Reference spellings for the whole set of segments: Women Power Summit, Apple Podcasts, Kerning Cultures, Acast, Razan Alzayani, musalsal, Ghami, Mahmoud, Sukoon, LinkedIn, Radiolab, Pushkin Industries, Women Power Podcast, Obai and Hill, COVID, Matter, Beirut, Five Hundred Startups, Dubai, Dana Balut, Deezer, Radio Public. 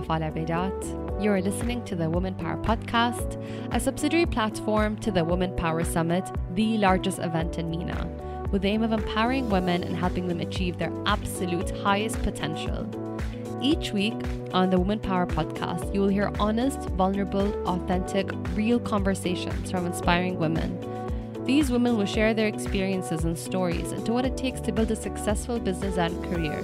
Wafala Beidat. You're listening to the Women Power Podcast, a subsidiary platform to the Women Power Summit, the largest event in MENA, with the aim of empowering women and helping them achieve their absolute highest potential. Each week on the Women Power Podcast, you will hear honest, vulnerable, authentic, real conversations from inspiring women. These women will share their experiences and stories into what it takes to build a successful business and career.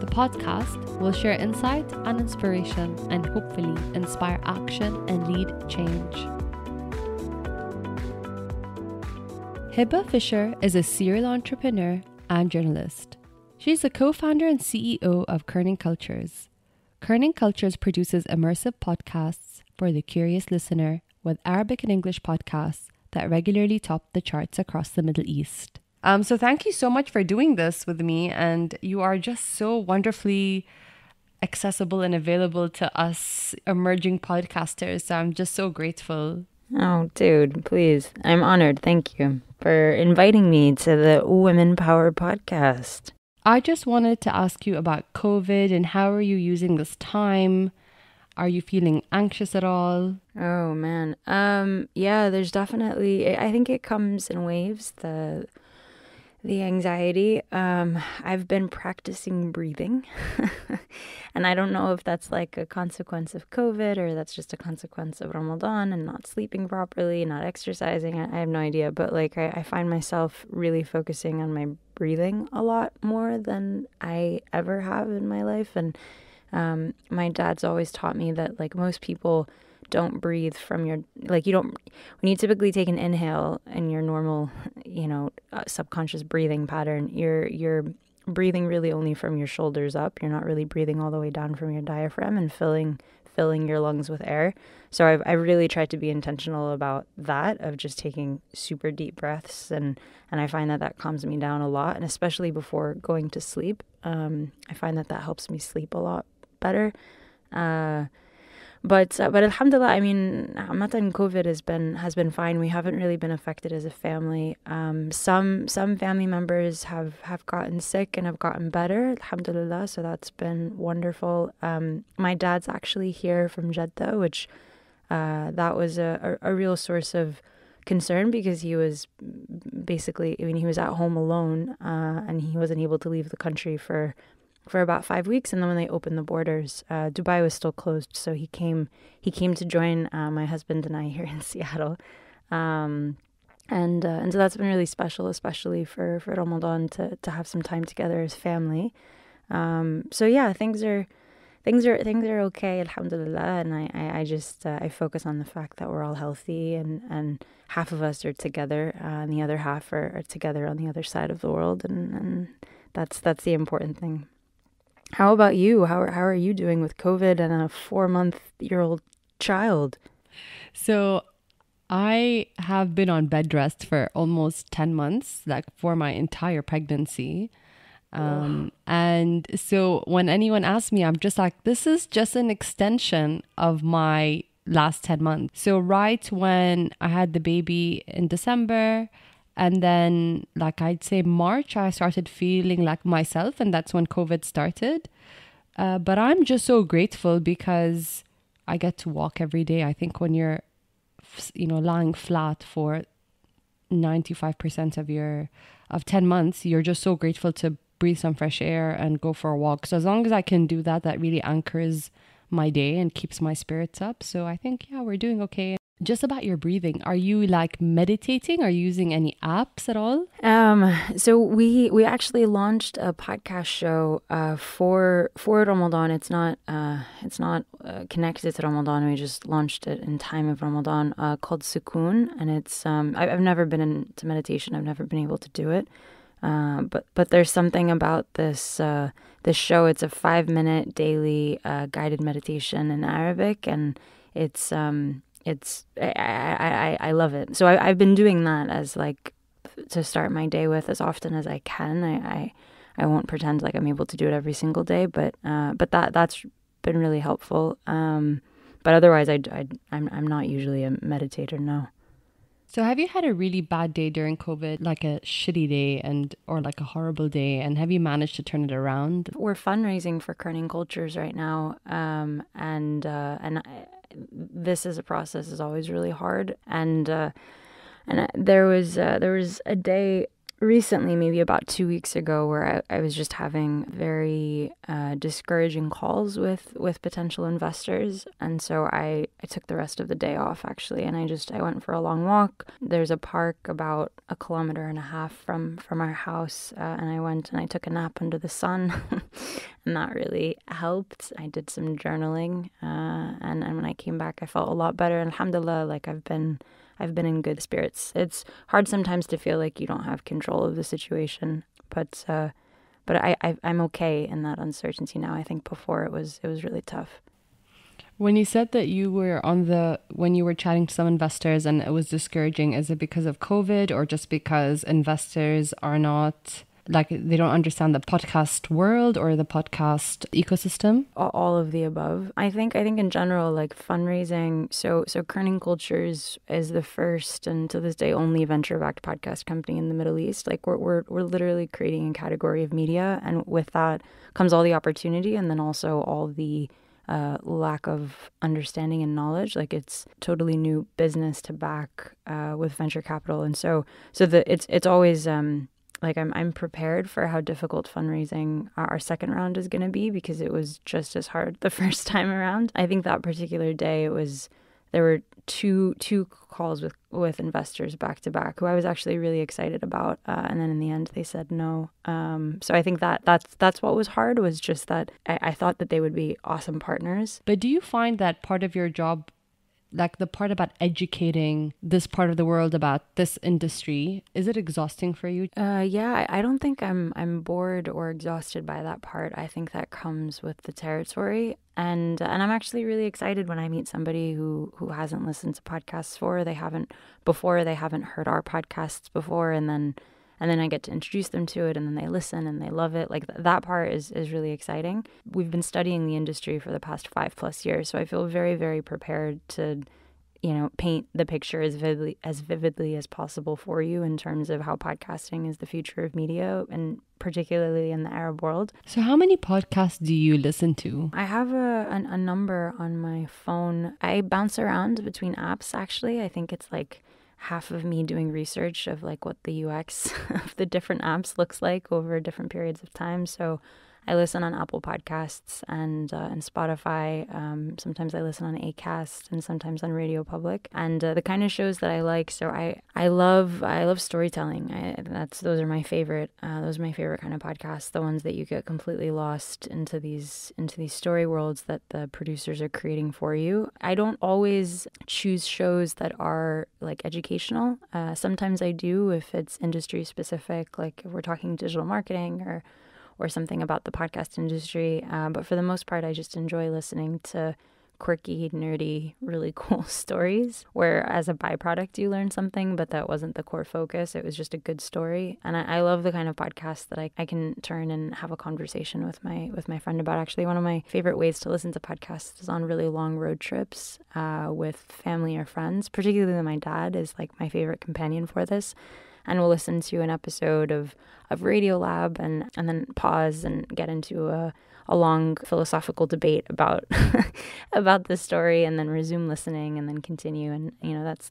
The podcast will share insight and inspiration and hopefully inspire action and lead change. Hebah Fisher is a serial entrepreneur and journalist. She's the co-founder and CEO of Kerning Cultures. Kerning Cultures produces immersive podcasts for the curious listener with Arabic and English podcasts that regularly top the charts across the Middle East. So thank you so much for doing this with me. And you are just so wonderfully accessible and available to us emerging podcasters. So I'm just so grateful. Oh, dude, please. I'm honored. Thank you for inviting me to the Women Power Podcast. I just wanted to ask you about COVID and how are you using this time? Are you feeling anxious at all? Oh, man. Yeah, there's definitely, I think it comes in waves, the anxiety. I've been practicing breathing. And I don't know if that's like a consequence of COVID or that's just a consequence of Ramadan and not sleeping properly, not exercising. I have no idea. But like I find myself really focusing on my breathing a lot more than I ever have in my life. And my dad's always taught me that like most people don't breathe from your, like you don't, when you typically take an inhale in your normal, you know, subconscious breathing pattern, you're breathing really only from your shoulders up. You're not really breathing all the way down from your diaphragm and filling your lungs with air. So I really tried to be intentional about that, of just taking super deep breaths. And I find that that calms me down a lot. And especially before going to sleep, I find that helps me sleep a lot better. But alhamdulillah, I mean, COVID has been fine. We haven't really been affected as a family. Some family members have gotten sick and have gotten better, alhamdulillah. So that's been wonderful. My dad's actually here from Jeddah, which that was a real source of concern because he was basically, I mean, he was at home alone and he wasn't able to leave the country for about 5 weeks. And then when they opened the borders, Dubai was still closed. So he came to join my husband and I here in Seattle. And so that's been really special, especially for Ramadan to have some time together as family. So yeah, things are okay, alhamdulillah. And I just, I focus on the fact that we're all healthy and half of us are together and the other half are together on the other side of the world. And that's the important thing. How about you? How are you doing with COVID and a 4-month-year-old child? So I have been on bed rest for almost 10 months, like for my entire pregnancy. And so when anyone asks me, I'm just like, this is just an extension of my last 10 months. So right when I had the baby in December, and then like I'd say March, I started feeling like myself, and that's when COVID started. But I'm just so grateful because I get to walk every day. I think when you're, you know, lying flat for 95% of 10 months, you're just so grateful to breathe some fresh air and go for a walk. So as long as I can do that, that really anchors my day and keeps my spirits up. So I think, yeah, we're doing okay. Just about your breathing, are you like meditating? Are you using any apps at all? So we actually launched a podcast show for Ramadan. It's not connected to Ramadan. We just launched it in time of Ramadan called Sukoon, and it's I've never been into meditation. I've never been able to do it, but there's something about this show. It's a 5-minute daily guided meditation in Arabic, and I love it. So I've been doing that as like to start my day with as often as I can. I won't pretend like I'm able to do it every single day, but that's been really helpful. But otherwise, I'm not usually a meditator. No. So have you had a really bad day during COVID, like a shitty day or like a horrible day, and have you managed to turn it around? We're fundraising for Kerning Cultures right now, this is a process is always really hard. And there was a day recently, maybe about 2 weeks ago, where I was just having very discouraging calls with potential investors. And so I took the rest of the day off, actually, and I went for a long walk. There's a park about 1.5 kilometers from our house, and I went and I took a nap under the sun, and that really helped. I did some journaling, and when I came back, I felt a lot better. And alhamdulillah, like I've been in good spirits. It's hard sometimes to feel like you don't have control of the situation, but I'm okay in that uncertainty now. I think before it was really tough. When you said that you were when you were chatting to some investors and it was discouraging, is it because of COVID or just because investors are not, like, they don't understand the podcast world or the podcast ecosystem? All of the above. I think in general, like fundraising, so Kerning Cultures is the first and to this day only venture-backed podcast company in the Middle East. Like we're literally creating a category of media, and with that comes all the opportunity and then also all the lack of understanding and knowledge. Like it's totally new business to back with venture capital, and so it's always like I'm prepared for how difficult fundraising our second round is going to be, because it was just as hard the first time around. I think that particular day there were two calls with investors back to back who I was actually really excited about, and then in the end they said no. So I think that's what was hard, was just that I thought that they would be awesome partners. But do you find that part of your job, like the part about educating this part of the world about this industry, is it exhausting for you? Yeah, I don't think I'm bored or exhausted by that part. I think that comes with the territory, and I'm actually really excited when I meet somebody who hasn't listened to podcasts before, they haven't heard our podcasts before, and then I get to introduce them to it, and then they listen and they love it. Like that part is really exciting. We've been studying the industry for the past 5+ years, so I feel very, very prepared to, paint the picture as vividly as possible for you in terms of how podcasting is the future of media, and particularly in the Arab world. So how many podcasts do you listen to? I have a number on my phone. I bounce around between apps, actually. I think it's like half of me doing research of like what the UX of the different apps looks like over different periods of time. So I listen on Apple Podcasts and Spotify. Sometimes I listen on Acast and sometimes on Radio Public. And the kind of shows that I like. So I love storytelling. Those are my favorite. Those are my favorite kind of podcasts. The ones that you get completely lost into these story worlds that the producers are creating for you. I don't always choose shows that are like educational. Sometimes I do if it's industry specific, like if we're talking digital marketing or something about the podcast industry. But for the most part, I just enjoy listening to quirky, nerdy, really cool stories where as a byproduct, you learn something, but that wasn't the core focus. It was just a good story. And I love the kind of podcast that I can turn and have a conversation with my friend about. Actually, one of my favorite ways to listen to podcasts is on really long road trips with family or friends. Particularly my dad is like my favorite companion for this. And we'll listen to an episode of Radiolab and then pause and get into a long philosophical debate about about the story, and then resume listening and then continue. And,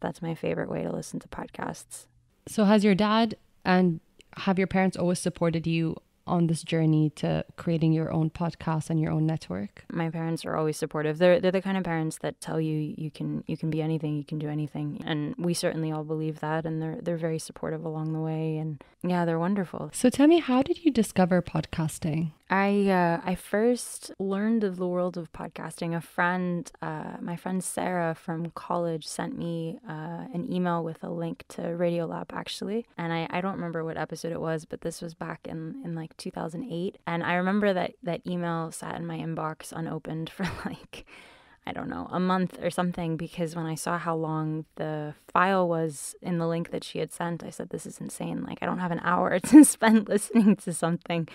that's my favorite way to listen to podcasts. So has your dad and have your parents always supported you on this journey to creating your own podcast and your own network? My parents are always supportive. They're the kind of parents that tell you you can be anything, you can do anything, and we certainly all believe that. And they're very supportive along the way, and yeah, they're wonderful. So tell me, how did you discover podcasting? I first learned of the world of podcasting. My friend Sarah from college sent me an email with a link to Radiolab, actually. And I don't remember what episode it was, but this was back in like 2008. And I remember that email sat in my inbox unopened for like, I don't know, a month or something, because when I saw how long the file was in the link that she had sent, I said, this is insane. Like, I don't have an hour to spend listening to something.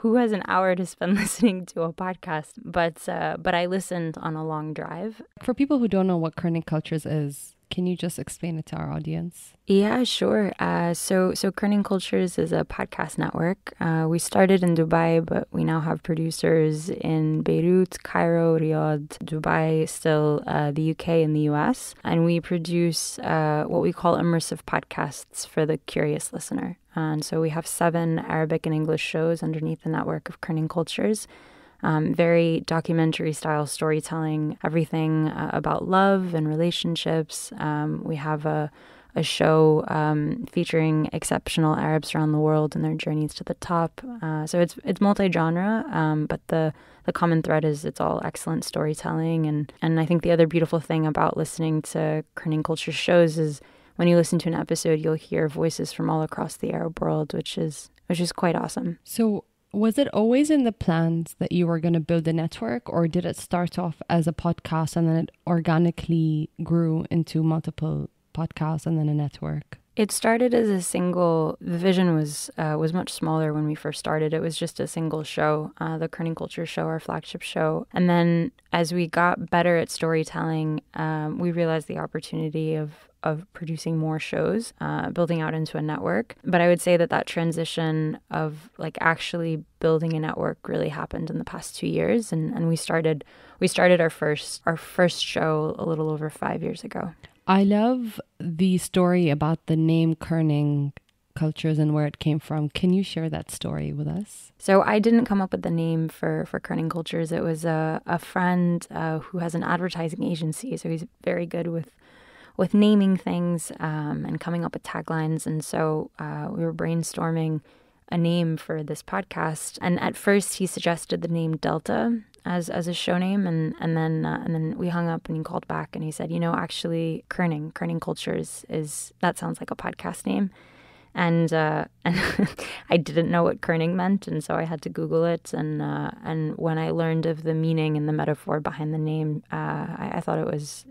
Who has an hour to spend listening to a podcast? But I listened on a long drive. For people who don't know what Kerning Cultures is, Can you just explain it to our audience? Yeah, sure. So Kerning Cultures is a podcast network. We started in Dubai, but we now have producers in Beirut, Cairo, Riyadh, Dubai, still the UK and the US. And we produce what we call immersive podcasts for the curious listener. And so we have 7 Arabic and English shows underneath the network of Kerning Cultures. Very documentary-style storytelling, everything about love and relationships. We have a show featuring exceptional Arabs around the world and their journeys to the top. So it's multi-genre, but the common thread is it's all excellent storytelling. And I think the other beautiful thing about listening to Kerning Culture shows is when you listen to an episode, you'll hear voices from all across the Arab world, which is quite awesome. So was it always in the plans that you were going to build a network, or did it start off as a podcast and then it organically grew into multiple podcasts and then a network? It started as a single. The vision was much smaller when we first started. It was just a single show, the Kerning Culture show, our flagship show. And then as we got better at storytelling, we realized the opportunity of producing more shows, building out into a network. But I would say that transition of like actually building a network really happened in the past 2 years, and we started our first show a little over 5 years ago. I love the story about the name Kerning Cultures and where it came from. Can you share that story with us? So I didn't come up with the name for Kerning Cultures. It was a friend who has an advertising agency, so he's very good with naming things and coming up with taglines. And so we were brainstorming a name for this podcast. And at first he suggested the name Delta as a show name, and then we hung up and he called back and he said, you know, actually Kerning Cultures that sounds like a podcast name. And I didn't know what Kerning meant, and so I had to Google it. And when I learned of the meaning and the metaphor behind the name, I thought it was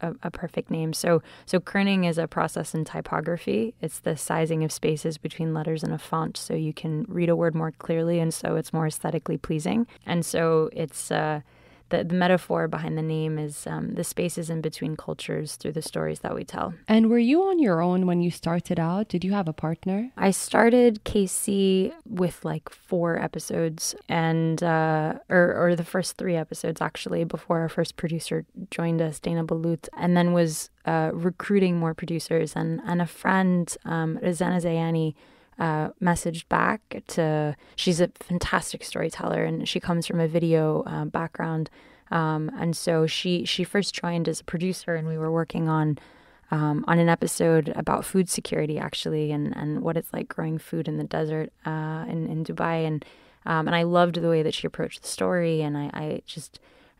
a perfect name. So kerning is a process in typography. It's the sizing of spaces between letters in a font, so you can read a word more clearly, and so it's more aesthetically pleasing. And so it's the metaphor behind the name is the spaces in between cultures through the stories that we tell. And were you on your own when you started out? Did you have a partner? I started KC with like 4 episodes, and or the first 3 episodes actually, before our first producer joined us, Dana Balut, and then was recruiting more producers. And a friend, Razan Alzayani, messaged back to, she's a fantastic storyteller and she comes from a video background, and so she first joined as a producer, and we were working on an episode about food security actually, and what it's like growing food in the desert in Dubai, and I loved the way that she approached the story, and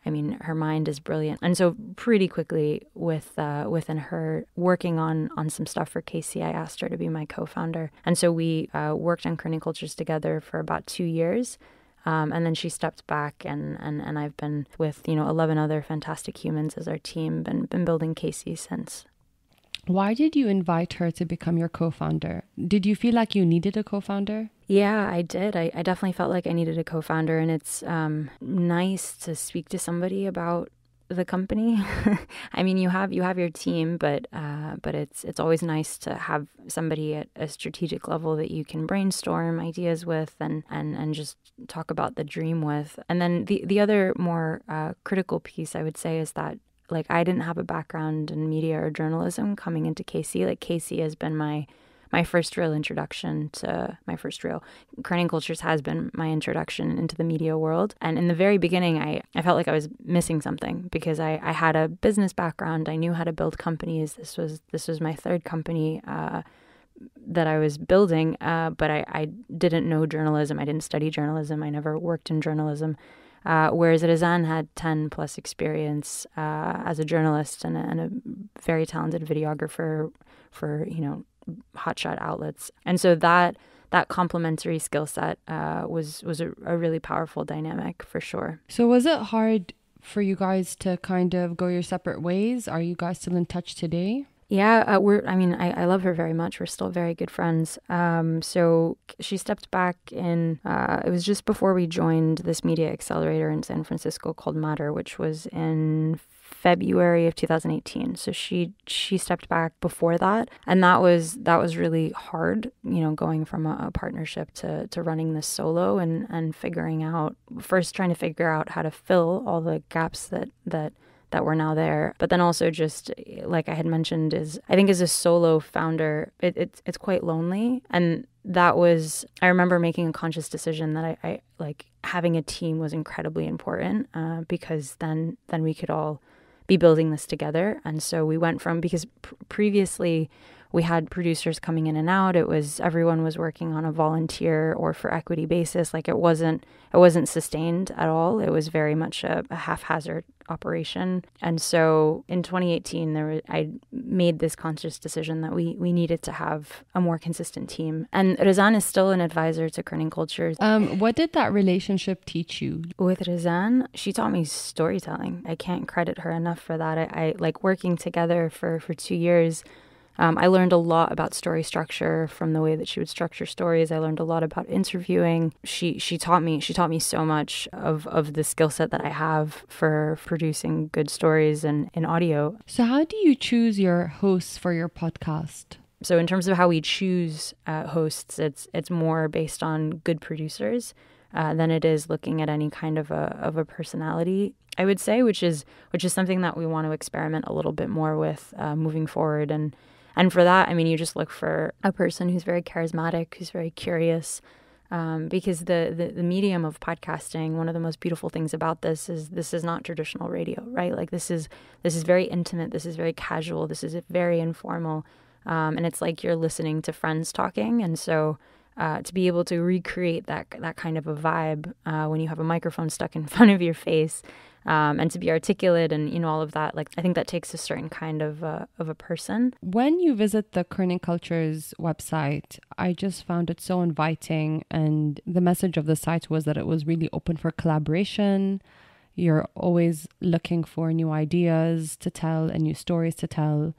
I mean, her mind is brilliant. And so pretty quickly within her working on some stuff for KC, I asked her to be my co-founder. And so we worked on Kerning Cultures together for about 2 years. And then she stepped back, and I've been with, you know, 11 other fantastic humans as our team, been building KC since. Why did you invite her to become your co-founder? Did you feel like you needed a co-founder? Yeah, I did. I definitely felt like I needed a co-founder, and it's nice to speak to somebody about the company. I mean, you have your team, but it's always nice to have somebody at a strategic level that you can brainstorm ideas with and just talk about the dream with. And then the other more critical piece, I would say, is that like I didn't have a background in media or journalism coming into KC. Like KC has been Kerning Cultures has been my introduction into the media world. And in the very beginning, I felt like I was missing something because I had a business background. I knew how to build companies. This was my 3rd company that I was building, but I didn't know journalism. I didn't study journalism. I never worked in journalism. Whereas Razan had 10+ experience as a journalist and a very talented videographer for, you know, hotshot outlets. And so that complementary skill set was a really powerful dynamic for sure. So was it hard for you guys to kind of go your separate ways? Are you guys still in touch today? Yeah, I love her very much. We're still very good friends. So she stepped back in, it was just before we joined this media accelerator in San Francisco called Matter, which was in February of 2018. So she stepped back before that, and that was really hard, you know, going from a partnership to running this solo and figuring out, first trying to figure out how to fill all the gaps that were now there. But then also, just like I had mentioned, I think as a solo founder, it's quite lonely. And that was, I remember making a conscious decision that I like having a team was incredibly important, because then we could all be building this together. And so we went from, because previously we had producers coming in and out, it was, everyone was working on a volunteer or for equity basis. Like it wasn't sustained at all. It was very much a haphazard operation. And so in 2018, I made this conscious decision that we needed to have a more consistent team. And Razan is still an advisor to Kerning Cultures. What did that relationship teach you? With Razan, she taught me storytelling. I can't credit her enough for that. I like working together for 2 years. I learned a lot about story structure from the way that she would structure stories. I learned a lot about interviewing. She taught me so much of the skill set that I have for producing good stories and in audio. So how do you choose your hosts for your podcast? So in terms of how we choose hosts, it's more based on good producers than it is looking at any kind of a personality, I would say, which is something that we want to experiment a little bit more with moving forward. And for that, I mean, you just look for a person who's very charismatic, who's very curious, because the medium of podcasting, one of the most beautiful things about this is not traditional radio, right? Like this is very intimate, this is very casual, this is very informal, and it's like you're listening to friends talking. And so to be able to recreate that kind of a vibe when you have a microphone stuck in front of your face, and to be articulate and, you know, all of that, like I think that takes a certain kind of a person. When you visit the Kerning Cultures website, I just found it so inviting, and the message of the site was that it was really open for collaboration. You're always looking for new ideas to tell and new stories to tell.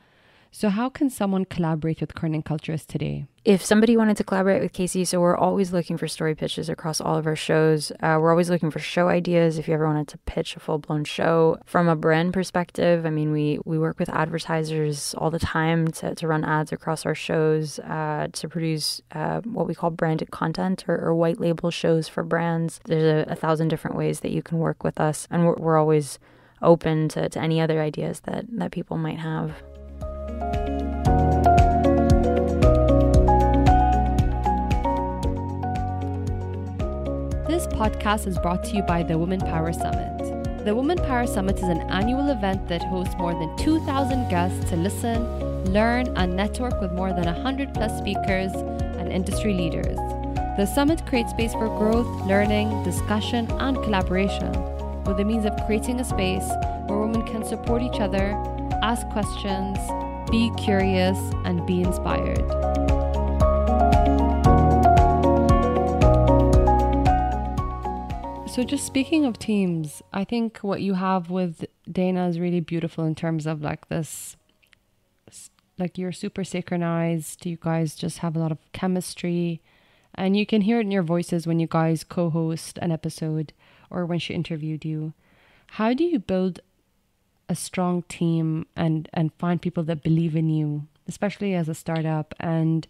So how can someone collaborate with Kerning Cultures today? If somebody wanted to collaborate with Casey, so we're always looking for story pitches across all of our shows. We're always looking for show ideas. If you ever wanted to pitch a full-blown show from a brand perspective, I mean, we work with advertisers all the time to run ads across our shows, to produce what we call branded content or white label shows for brands. There's a thousand different ways that you can work with us, and we're always open to any other ideas that people might have. This podcast is brought to you by the Women Power Summit. The Women Power Summit is an annual event that hosts more than 2,000 guests to listen, learn, and network with more than 100 plus speakers and industry leaders. The summit creates space for growth, learning, discussion, and collaboration, with the means of creating a space where women can support each other, ask questions, be curious, and be inspired. So just speaking of teams, I think what you have with Dana is really beautiful in terms of like this, like you're super synchronized, you guys just have a lot of chemistry, and you can hear it in your voices when you guys co-host an episode or when she interviewed you. How do you build a strong team and find people that believe in you, especially as a startup? And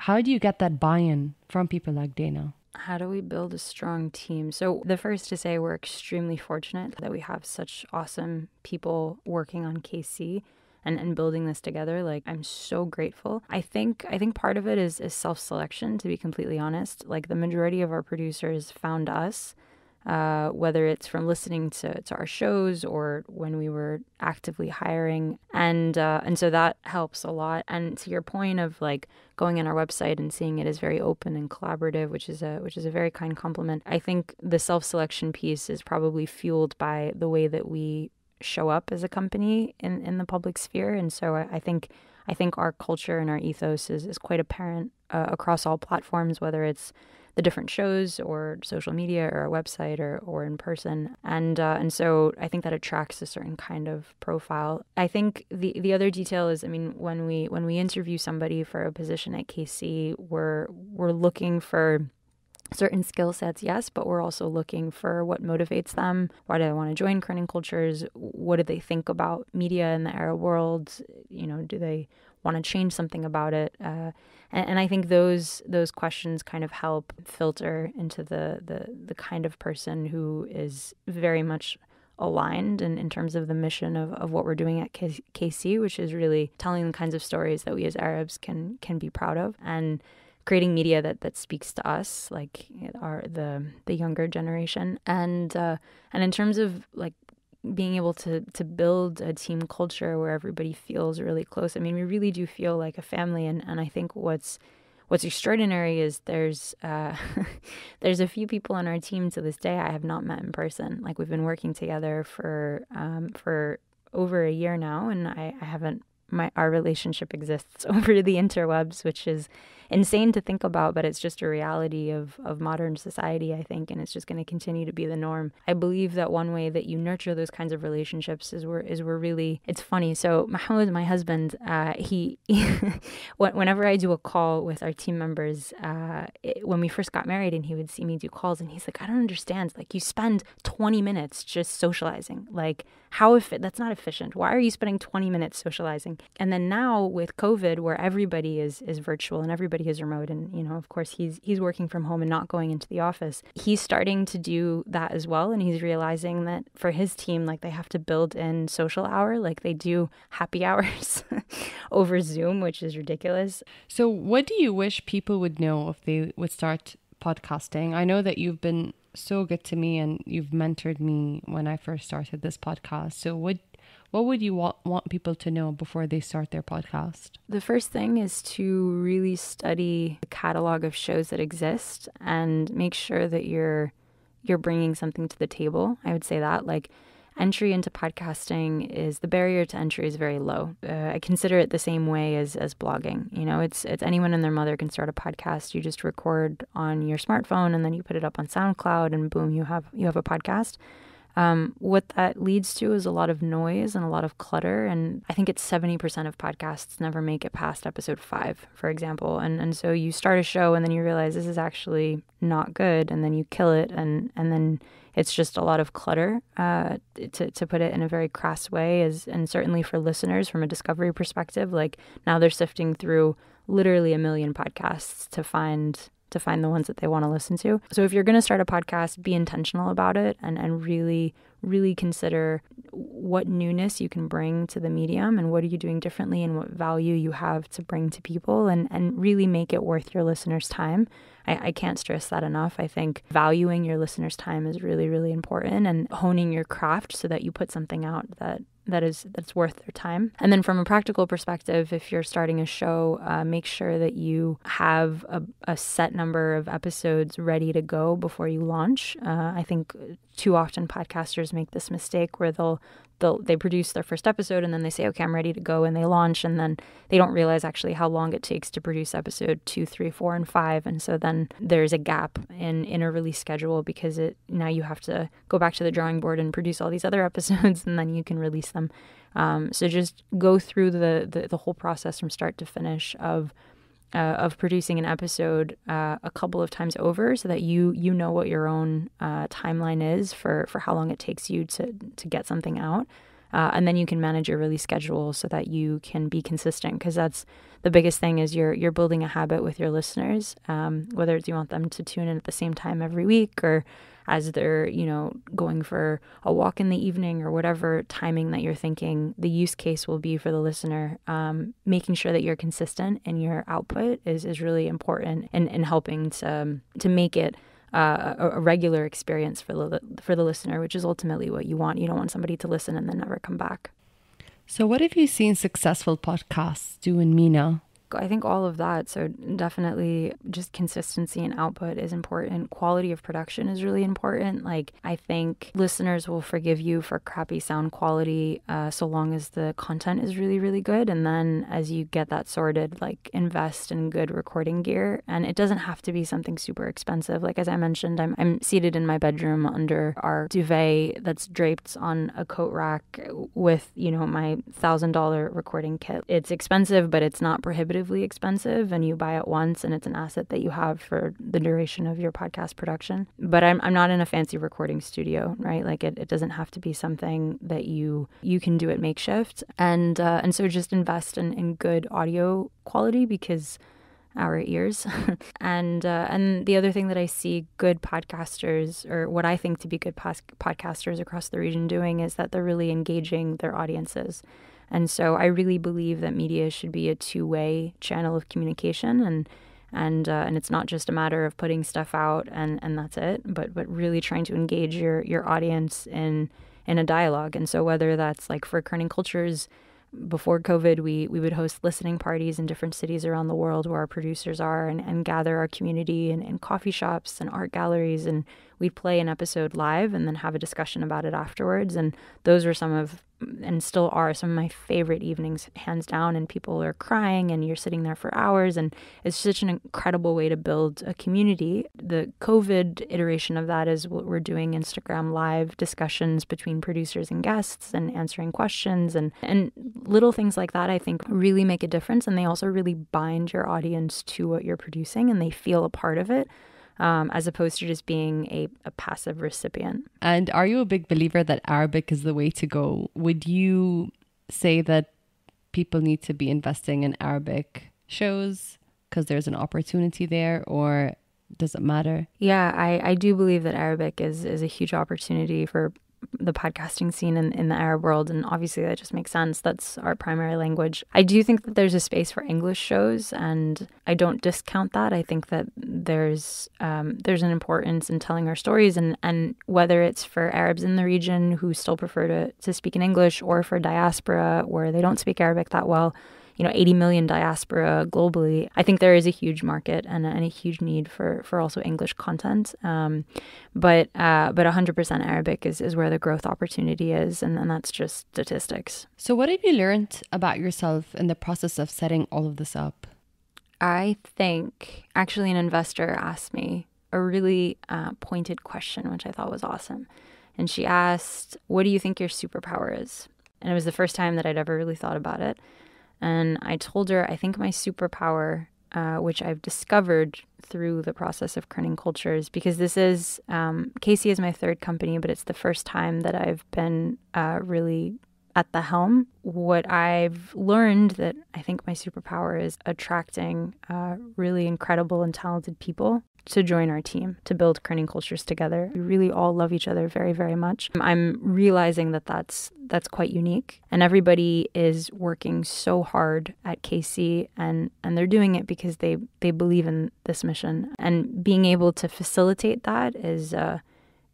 how do you get that buy-in from people like Dana? How do we build a strong team? So the first to say, we're extremely fortunate that we have such awesome people working on KC and building this together. Like, I'm so grateful. I think part of it is self-selection, to be completely honest. Like, the majority of our producers found us, whether it's from listening to our shows or when we were actively hiring. And so that helps a lot. And to your point of like going on our website and seeing it is very open and collaborative, which is a very kind compliment. I think the self-selection piece is probably fueled by the way that we show up as a company in the public sphere. And so I think our culture and our ethos is quite apparent across all platforms, whether it's the different shows or social media or a website or in person. And so I think that attracts a certain kind of profile. I think the other detail is, I mean, when we interview somebody for a position at KC, we're looking for certain skill sets, yes, but we're also looking for what motivates them. Why do they want to join Kerning Cultures? What do they think about media in the Arab world? You know, do they want to change something about it? And I think those questions kind of help filter into the kind of person who is very much aligned in terms of the mission of what we're doing at KC, which is really telling the kinds of stories that we as Arabs can be proud of, and creating media that speaks to us, like the younger generation. And in terms of like being able to build a team culture where everybody feels really close. I mean, we really do feel like a family, and I think what's extraordinary is there's a few people on our team to this day I have not met in person. Like, we've been working together for over a year now, and I haven't. Our relationship exists over the interwebs, which is insane to think about, but it's just a reality of modern society, I think, and it's just going to continue to be the norm. I believe that one way that you nurture those kinds of relationships is we're really, it's funny. So Mahmoud, my husband, whenever I do a call with our team members, when we first got married and he would see me do calls, and he's like, I don't understand. Like, you spend 20 minutes just socializing. Like, that's not efficient. Why are you spending 20 minutes socializing? And then now with COVID, where everybody is virtual and everybody is remote, and you know, of course, he's working from home and not going into the office, he's starting to do that as well, and he's realizing that for his team, like, they have to build in social hour, like they do happy hours over Zoom, which is ridiculous. So what do you wish people would know if they would start podcasting? I know that you've been so good to me and you've mentored me when I first started this podcast. So what would you want people to know before they start their podcast? The first thing is to really study the catalog of shows that exist and make sure that you're bringing something to the table. I would say that, like, entry into podcasting is, the barrier to entry is very low. I consider it the same way as blogging. You know, it's anyone and their mother can start a podcast. You just record on your smartphone and then you put it up on SoundCloud, and boom, you have a podcast. What that leads to is a lot of noise and a lot of clutter. And I think it's 70% of podcasts never make it past episode 5, for example. And so you start a show and then you realize this is actually not good, and then you kill it. And then it's just a lot of clutter, to put it in a very crass way, and certainly for listeners from a discovery perspective, like, now they're sifting through literally a million podcasts to find the ones that they want to listen to. So if you're going to start a podcast, be intentional about it and really, really consider what newness you can bring to the medium, and what are you doing differently, and what value you have to bring to people, and really make it worth your listeners' time. I can't stress that enough. I think valuing your listeners' time is really, really important, and honing your craft so that you put something out that's worth their time. And then from a practical perspective, if you're starting a show, make sure that you have a set number of episodes ready to go before you launch. I think too often podcasters make this mistake where they produce their first episode and then they say, okay, I'm ready to go, and they launch, and then they don't realize actually how long it takes to produce episode 2, 3, 4, and 5. And so then there's a gap in a release schedule, because now you have to go back to the drawing board and produce all these other episodes, and then you can release them. So just go through the whole process from start to finish of producing an episode a couple of times over, so that you know what your own timeline is for how long it takes you to get something out. And then you can manage your release schedule so that you can be consistent, because that's the biggest thing, is you're building a habit with your listeners, whether it's you want them to tune in at the same time every week, or as they're, you know, going for a walk in the evening, or whatever timing that you're thinking the use case will be for the listener. Making sure that you're consistent in your output is really important in helping to make it a regular experience for the listener, which is ultimately what you want. You don't want somebody to listen and then never come back. So what have you seen successful podcasts do in MENA? I think all of that. So definitely just consistency and output is important. Quality of production is really important. Like, I think listeners will forgive you for crappy sound quality so long as the content is really, really good. And then as you get that sorted, like, invest in good recording gear. And it doesn't have to be something super expensive. Like, as I mentioned, I'm seated in my bedroom under our duvet that's draped on a coat rack with, you know, my $1,000 recording kit. It's expensive, but it's not prohibitive prohibitively expensive and you buy it once and it's an asset that you have for the duration of your podcast production. But I'm not in a fancy recording studio, right? Like it doesn't have to be something that you can do at makeshift. And so just invest in good audio quality because our ears. And the other thing that I see good podcasters, or what I think to be good podcasters across the region doing, is that they're really engaging their audiences. And so I really believe that media should be a two-way channel of communication, and it's not just a matter of putting stuff out and that's it, but really trying to engage your audience in a dialogue. And so whether that's like for Kerning Cultures, before COVID, we would host listening parties in different cities around the world where our producers are and gather our community in coffee shops and art galleries, and we'd play an episode live and then have a discussion about it afterwards. And those were some of, and still are, some of my favorite evenings, hands down, and people are crying and you're sitting there for hours, and it's such an incredible way to build a community. The COVID iteration of that is what we're doing, Instagram live discussions between producers and guests and answering questions, and little things like that I think really make a difference, and they also really bind your audience to what you're producing and they feel a part of it. As opposed to just being a passive recipient. And are you a big believer that Arabic is the way to go? Would you say that people need to be investing in Arabic shows because there's an opportunity there, or does it matter? Yeah, I do believe that Arabic is a huge opportunity for the podcasting scene in the Arab world, and obviously that just makes sense. That's our primary language. I do think that there's a space for English shows, and I don't discount that. I think that there's an importance in telling our stories, and whether it's for Arabs in the region who still prefer to speak in English, or for diaspora where they don't speak Arabic that well, you know, 80 million diaspora globally, I think there is a huge market and a huge need for also English content. But 100% Arabic is where the growth opportunity is, and that's just statistics. So what have you learned about yourself in the process of setting all of this up? I think actually an investor asked me a really pointed question, which I thought was awesome. And she asked, what do you think your superpower is? And it was the first time that I'd ever really thought about it. And I told her, I think my superpower, which I've discovered through the process of Kerning Cultures, because this is, Casey is my third company, but it's the first time that I've been really at the helm. What I've learned that I think my superpower is attracting really incredible and talented people to join our team, to build Kerning Cultures together. We really all love each other very, very much. I'm realizing that that's quite unique, and everybody is working so hard at KC, and they're doing it because they believe in this mission. And being able to facilitate that is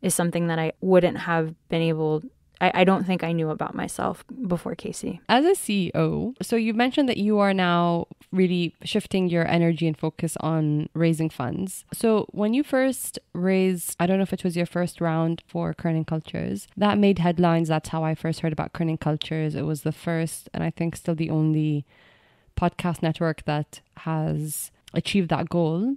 something that I wouldn't have been able to, I don't think I knew about myself before Casey. As a CEO, so you mentioned that you are now really shifting your energy and focus on raising funds. So when you first raised, I don't know if it was your first round for Kerning Cultures, that made headlines. That's how I first heard about Kerning Cultures. It was the first, and I think still the only, podcast network that has achieved that goal.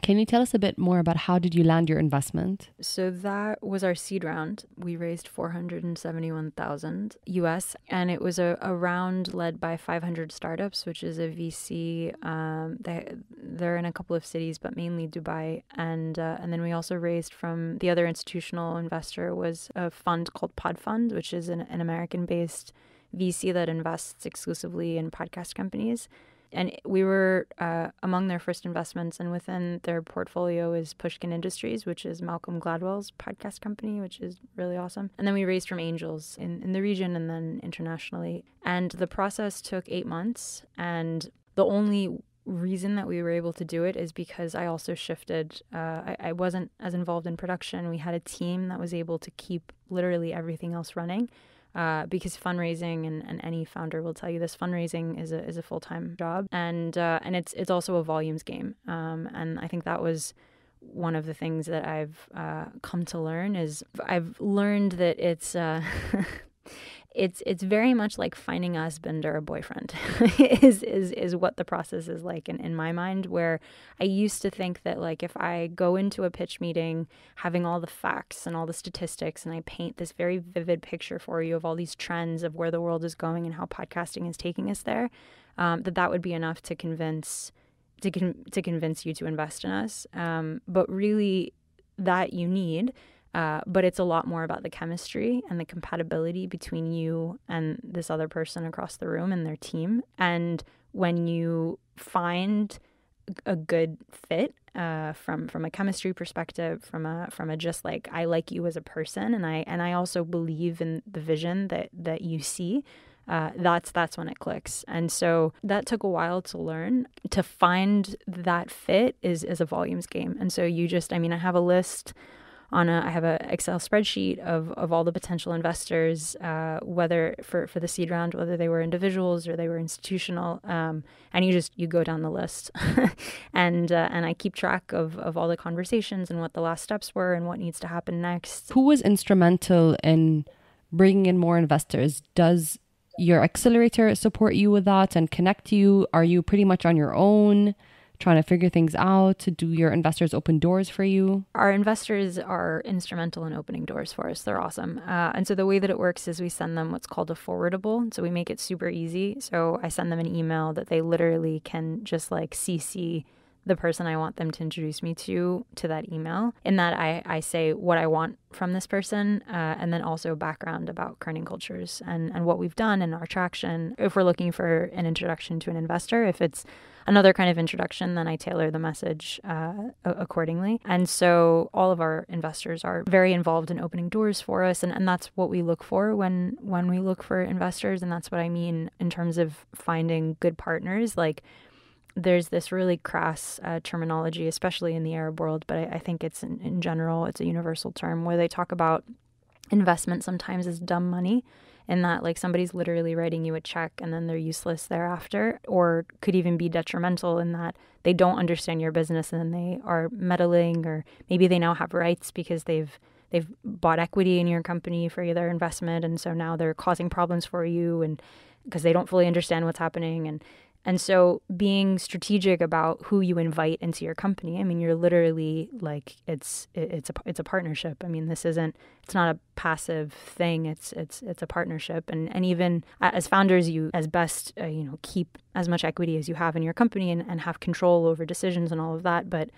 Can you tell us a bit more about how did you land your investment? So that was our seed round. We raised $471,000 US, and it was a round led by 500 Startups, which is a VC. They're in a couple of cities, but mainly Dubai. And then we also raised from the other institutional investor was a fund called Pod Fund, which is an American-based VC that invests exclusively in podcast companies. And we were among their first investments, and within their portfolio is Pushkin Industries, which is Malcolm Gladwell's podcast company, which is really awesome. And then we raised from angels in the region and then internationally. And the process took 8 months. And the only reason that we were able to do it is because I also shifted. I wasn't as involved in production. We had a team that was able to keep literally everything else running. Because fundraising, and any founder will tell you this, fundraising is a full-time job, and it's also a volumes game. And I think that was one of the things that I've come to learn is I've learned that it's it's very much like finding a husband or a boyfriend is what the process is like in my mind, where I used to think that like if I go into a pitch meeting having all the facts and all the statistics, and I paint this very vivid picture for you of all these trends of where the world is going and how podcasting is taking us there, that would be enough to convince you to invest in us. But really, that you need. But it's a lot more about the chemistry and the compatibility between you and this other person across the room and their team. And when you find a good fit from a chemistry perspective, from a just like, I like you as a person, and I also believe in the vision that you see, that's when it clicks. And so that took a while to learn. To find that fit is a volumes game. And so you just, I mean, I have a list. I have an Excel spreadsheet of all the potential investors, whether for the seed round, whether they were individuals or they were institutional, and you go down the list, and I keep track of all the conversations and what the last steps were and what needs to happen next. Who was instrumental in bringing in more investors? Does your accelerator support you with that and connect you? Are you pretty much on your own, trying to figure things out? To do your investors open doors for you? Our investors are instrumental in opening doors for us. They're awesome. And so the way that it works is we send them what's called a forwardable. So we make it super easy. So I send them an email that they literally can just like CC the person I want them to introduce me to that email. In that I say what I want from this person, and then also background about Kerning Cultures and what we've done and our traction. If we're looking for an introduction to an investor, if it's another kind of introduction, then I tailor the message accordingly. And so all of our investors are very involved in opening doors for us. And that's what we look for when we look for investors. And that's what I mean in terms of finding good partners. Like, there's this really crass terminology, especially in the Arab world, but I think it's in general, it's a universal term, where they talk about investment sometimes as dumb money, in that like somebody's literally writing you a check and then they're useless thereafter, or could even be detrimental in that they don't understand your business and then they are meddling, or maybe they now have rights because they've bought equity in your company for their investment, and so now they're causing problems for you and because they don't fully understand what's happening. And so being strategic about who you invite into your company, I mean, you're literally like, it's a partnership. I mean, it's not a passive thing. It's a partnership. And even as founders, you as best, keep as much equity as you have in your company and have control over decisions and all of that. But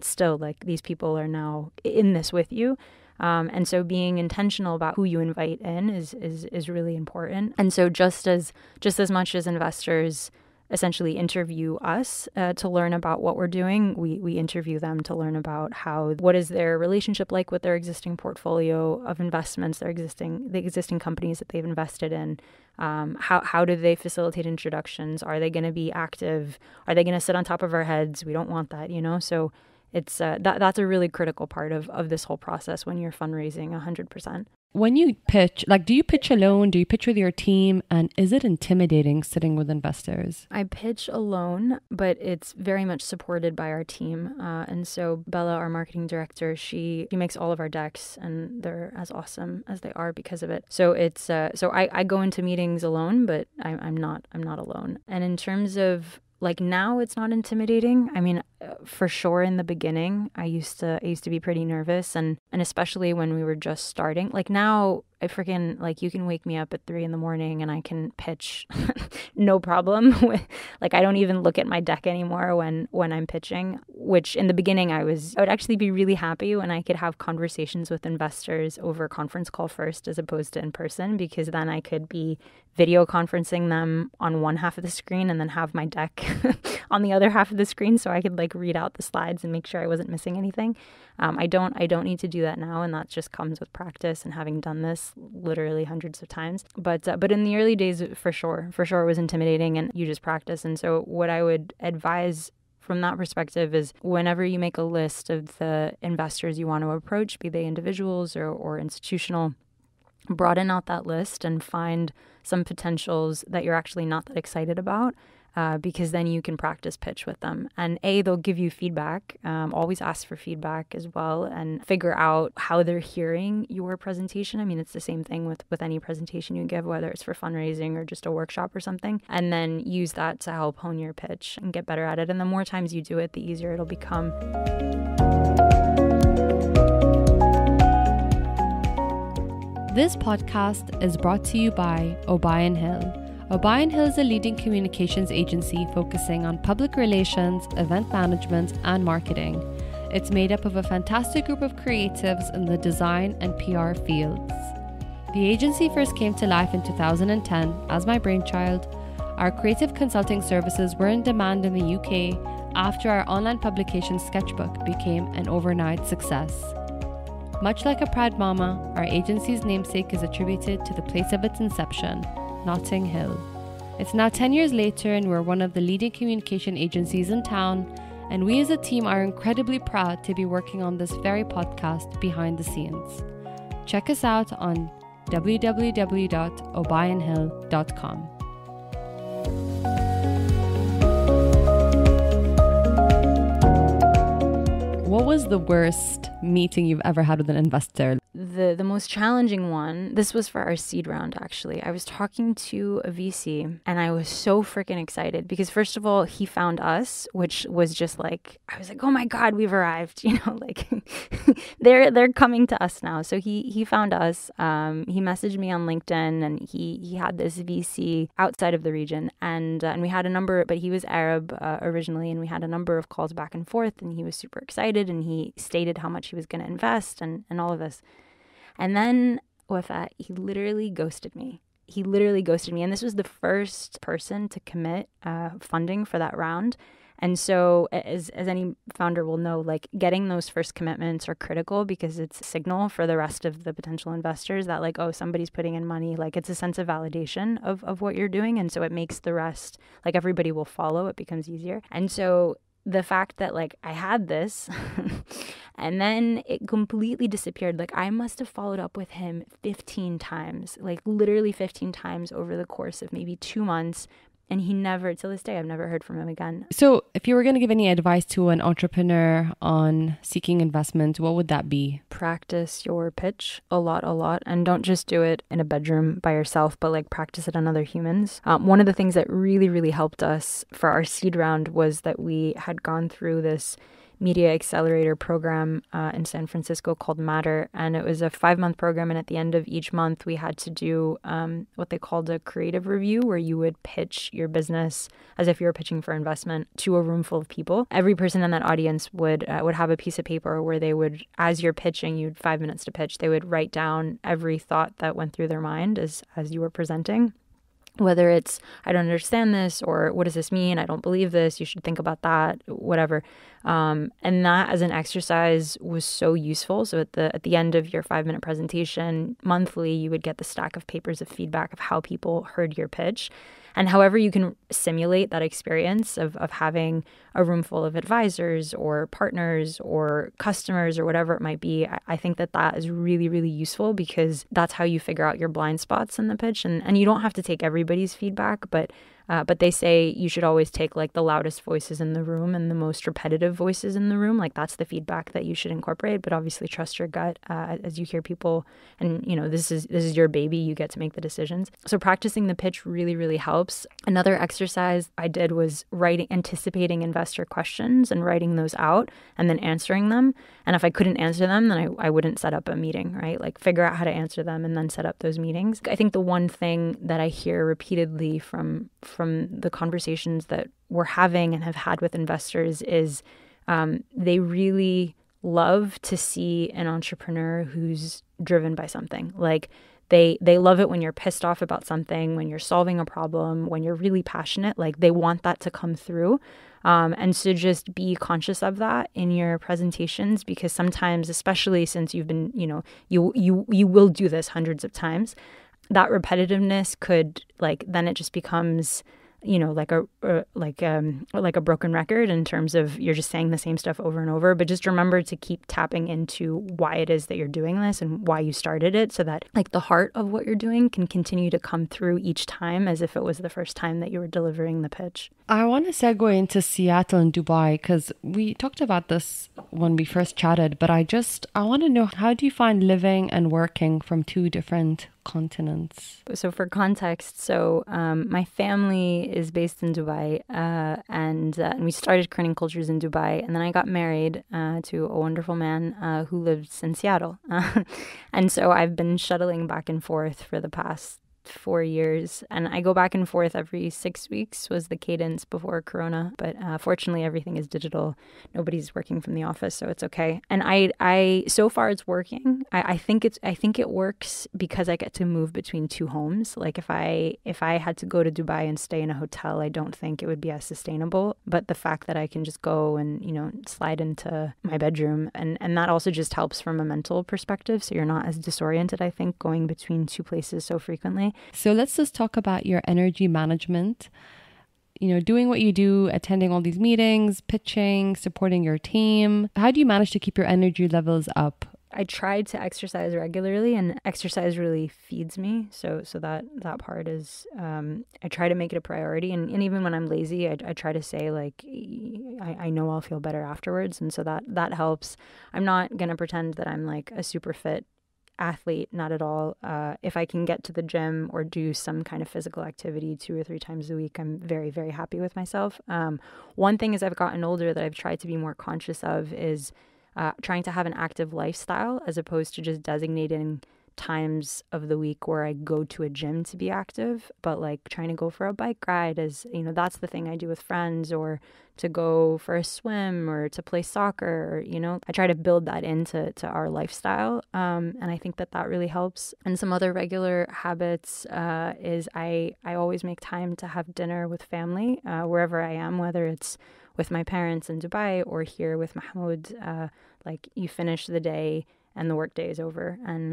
still, like, these people are now in this with you. And so being intentional about who you invite in is really important. And so just as much as investors essentially interview us to learn about what we're doing, we interview them to learn about what is their relationship like with their existing portfolio of investments, the existing companies that they've invested in. How do they facilitate introductions? Are they going to be active? Are they going to sit on top of our heads? We don't want that, so it's that's a really critical part of this whole process when you're fundraising 100%. When you pitch, do you pitch alone? Do you pitch with your team? And is it intimidating sitting with investors? I pitch alone, but it's very much supported by our team. And so Bella, our marketing director, she makes all of our decks, and they're as awesome as they are because of it. So it's I go into meetings alone, but I'm not alone. And in terms of now, it's not intimidating. I mean, for sure, in the beginning, I used to be pretty nervous, and especially when we were just starting. Now, I freaking, you can wake me up at 3 a.m. and I can pitch no problem. I don't even look at my deck anymore when I'm pitching, which in the beginning I would actually be really happy when I could have conversations with investors over conference call first as opposed to in person, because then I could be video conferencing them on one half of the screen and then have my deck on the other half of the screen, so I could read out the slides and make sure I wasn't missing anything. I don't need to do that now, and that just comes with practice and having done this literally hundreds of times. But in the early days, for sure, it was intimidating, and you just practice. And so what I would advise from that perspective is whenever you make a list of the investors you want to approach, be they individuals or institutional, broaden out that list and find some potentials that you're actually not that excited about. Because then you can practice pitch with them. And they'll give you feedback. Always ask for feedback as well, and figure out how they're hearing your presentation. I mean, it's the same thing with any presentation you give, whether it's for fundraising or just a workshop or something. And then use that to help hone your pitch and get better at it. And the more times you do it, the easier it'll become. This podcast is brought to you by Obai and Hill, Obai and Hill is a leading communications agency focusing on public relations, event management, and marketing. It's made up of a fantastic group of creatives in the design and PR fields. The agency first came to life in 2010 as my brainchild. Our creative consulting services were in demand in the UK after our online publication Sketchbook became an overnight success. Much like a proud mama, our agency's namesake is attributed to the place of its inception, Notting Hill. It's now 10 years later and we're one of the leading communication agencies in town, and we as a team are incredibly proud to be working on this very podcast behind the scenes. Check us out on www.obayandhill.com. What was the worst meeting you've ever had with an investor? The most challenging one, this was for our seed round, actually. I was talking to a VC and I was so freaking excited because, first of all, he found us, which was just like, I was like, oh my God, we've arrived, you know, like they're coming to us now. So he found us. He messaged me on LinkedIn and he had this VC outside of the region, and we had a number, but he was Arab originally, and we had a number of calls back and forth, and he was super excited and he stated how much he was going to invest and all of this. And then Wafa, he literally ghosted me. And this was the first person to commit funding for that round. And so as any founder will know, like getting those first commitments are critical because it's a signal for the rest of the potential investors that like, oh, somebody's putting in money. Like it's a sense of validation of what you're doing. And so it makes the rest, like everybody will follow. It becomes easier. And so the fact that like I had this and then it completely disappeared. Like I must have followed up with him 15 times, like literally 15 times over the course of maybe 2 months. And he never, till this day, I've never heard from him again. So if you were going to give any advice to an entrepreneur on seeking investment, what would that be? Practice your pitch a lot. And don't just do it in a bedroom by yourself, but like practice it on other humans. One of the things that really helped us for our seed round was that we had gone through this media accelerator program in San Francisco called Matter. And it was a 5-month program. And at the end of each month, we had to do what they called a creative review, where you would pitch your business as if you were pitching for investment to a room full of people. Every person in that audience would have a piece of paper where they would, as you're pitching, you'd 5 minutes to pitch. They would write down every thought that went through their mind as you were presenting. Whether it's, I don't understand this, or what does this mean? I don't believe this. You should think about that, whatever. And that as an exercise was so useful. So at the end of your 5-minute presentation, monthly, you would get the stack of papers of feedback of how people heard your pitch. And however you can simulate that experience of having a room full of advisors or partners or customers or whatever it might be, I think that is really useful because that's how you figure out your blind spots in the pitch. And you don't have to take everybody's feedback, but they say you should always take like the loudest voices in the room and the most repetitive voices in the room. Like that's the feedback that you should incorporate, but obviously trust your gut as you hear people. And you know, this is your baby, you get to make the decisions. So practicing the pitch really helps. Another exercise I did was writing, anticipating investor questions and writing those out and then answering them. And if I couldn't answer them, then I wouldn't set up a meeting, right? Like figure out how to answer them and then set up those meetings. I think the one thing that I hear repeatedly from the conversations that we're having and have had with investors is they really love to see an entrepreneur who's driven by something. Like They love it when you're pissed off about something, when you're solving a problem, when you're really passionate. Like they want that to come through. And so just be conscious of that in your presentations, because sometimes, especially since you've been, you know, you will do this hundreds of times, that repetitiveness could like, then it just becomes, you know, like a broken record in terms of you're just saying the same stuff over and over. But just remember to keep tapping into why it is that you're doing this and why you started it, so that like the heart of what you're doing can continue to come through each time as if it was the first time that you were delivering the pitch. I want to segue into Seattle and Dubai, because we talked about this when we first chatted, but I want to know, how do you find living and working from two different continents? So for context, my family is based in Dubai, and we started Kerning Cultures in Dubai, and then I got married to a wonderful man who lives in Seattle, and so I've been shuttling back and forth for the past 4 years. And I go back and forth every 6 weeks was the cadence before Corona. But fortunately, everything is digital. Nobody's working from the office, so it's okay. And I so far it's working. I think it works because I get to move between two homes. Like if I had to go to Dubai and stay in a hotel, I don't think it would be as sustainable. But the fact that I can just go and, you know, slide into my bedroom and that also just helps from a mental perspective. So you're not as disoriented, I think, going between two places so frequently. So let's just talk about your energy management. You know, doing what you do, attending all these meetings, pitching, supporting your team. How do you manage to keep your energy levels up? I try to exercise regularly, and exercise really feeds me. So that part is, I try to make it a priority. And even when I'm lazy, I try to say, like, I know I'll feel better afterwards. And so that helps. I'm not going to pretend that I'm like a super fit athlete, not at all. If I can get to the gym or do some kind of physical activity 2 or 3 times a week, I'm very, very happy with myself. One thing as I've gotten older that I've tried to be more conscious of is trying to have an active lifestyle as opposed to just designating times of the week where I go to a gym to be active, but like trying to go for a bike ride is, you know, that's the thing I do with friends, or to go for a swim, or to play soccer, or, you know, I try to build that into our lifestyle. And I think that really helps. And some other regular habits is I always make time to have dinner with family wherever I am, whether it's with my parents in Dubai or here with Mahmoud. Like you finish the day and the workday is over, and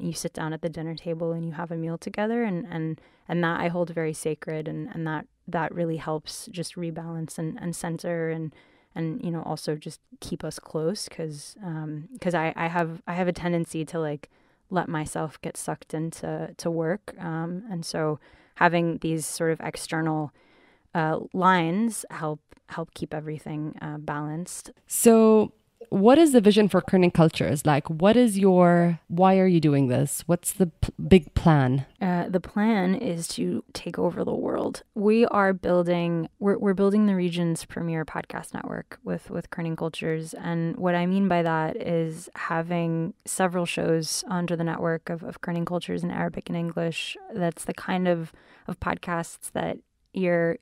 you sit down at the dinner table and you have a meal together, and that I hold very sacred, and that really helps just rebalance and center and you know, also just keep us close, because I have a tendency to like let myself get sucked into work, and so having these sort of external lines help keep everything balanced. So. What is the vision for Kerning Cultures? Like, what is why are you doing this? What's the big plan? The plan is to take over the world. We're building the region's premier podcast network with Kerning Cultures. And what I mean by that is having several shows under the network of Kerning Cultures in Arabic and English. That's the kind of podcasts that you're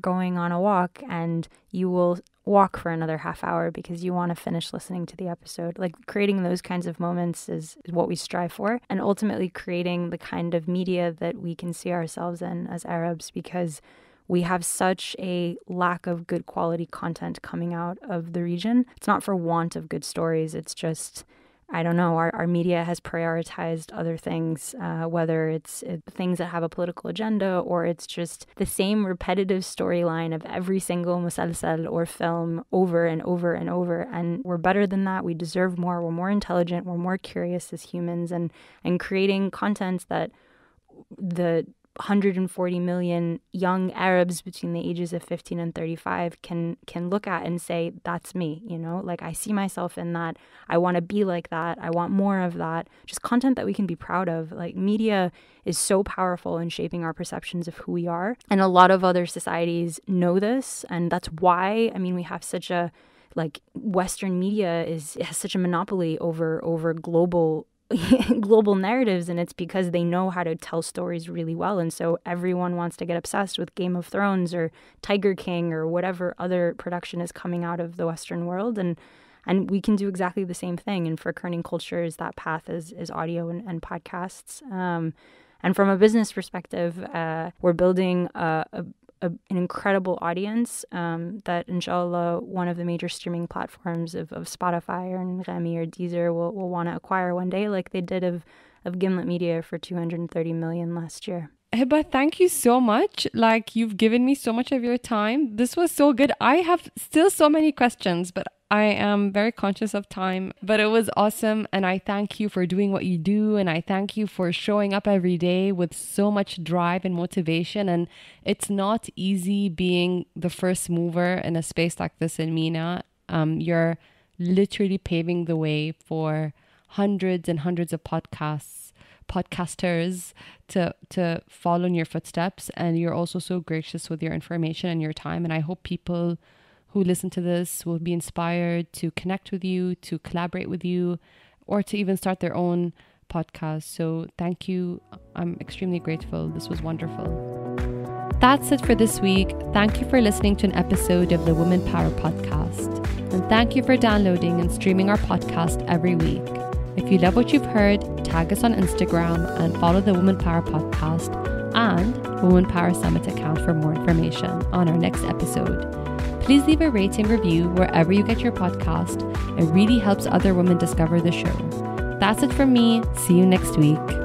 going on a walk and you will walk for another half hour because you want to finish listening to the episode. Like creating those kinds of moments is what we strive for, and ultimately creating the kind of media that we can see ourselves in as Arabs, because we have such a lack of good quality content coming out of the region. It's not for want of good stories. It's just, I don't know, our media has prioritized other things, whether it's things that have a political agenda, or it's just the same repetitive storyline of every single musalsal or film over and over and over. And we're better than that. We deserve more. We're more intelligent. We're more curious as humans. And creating content that the 140 million young Arabs between the ages of 15 and 35 can look at and say, that's me, you know, like I see myself in that. I want to be like that. I want more of that. Just content that we can be proud of. Like media is so powerful in shaping our perceptions of who we are. And a lot of other societies know this. And that's why, I mean, we have such a, like, Western media has such a monopoly over global global narratives, and it's because they know how to tell stories really well, and so everyone wants to get obsessed with Game of Thrones or Tiger King or whatever other production is coming out of the Western world, and we can do exactly the same thing. And for Kerning Cultures, that path is audio and podcasts. And from a business perspective, we're building an incredible audience that, inshallah, one of the major streaming platforms of Spotify or Ghami or Deezer will want to acquire one day, like they did of Gimlet Media for 230 million last year. Hebah, thank you so much. Like, you've given me so much of your time. This was so good. I have still so many questions, but I am very conscious of time. But it was awesome. And I thank you for doing what you do. And I thank you for showing up every day with so much drive and motivation. And it's not easy being the first mover in a space like this in MENA. You're literally paving the way for hundreds and hundreds of podcasters to follow in your footsteps, and you're also so gracious with your information and your time, and I hope people who listen to this will be inspired to connect with you, to collaborate with you, or to even start their own podcast. So thank you. I'm extremely grateful. This was wonderful. That's it for this week. Thank you for listening to an episode of the Women Power Podcast. And thank you for downloading and streaming our podcast every week. If you love what you've heard, tag us on Instagram and follow the Women Power Podcast and Women Power Summit account for more information on our next episode. Please leave a rating review wherever you get your podcast. It really helps other women discover the show. That's it from me. See you next week.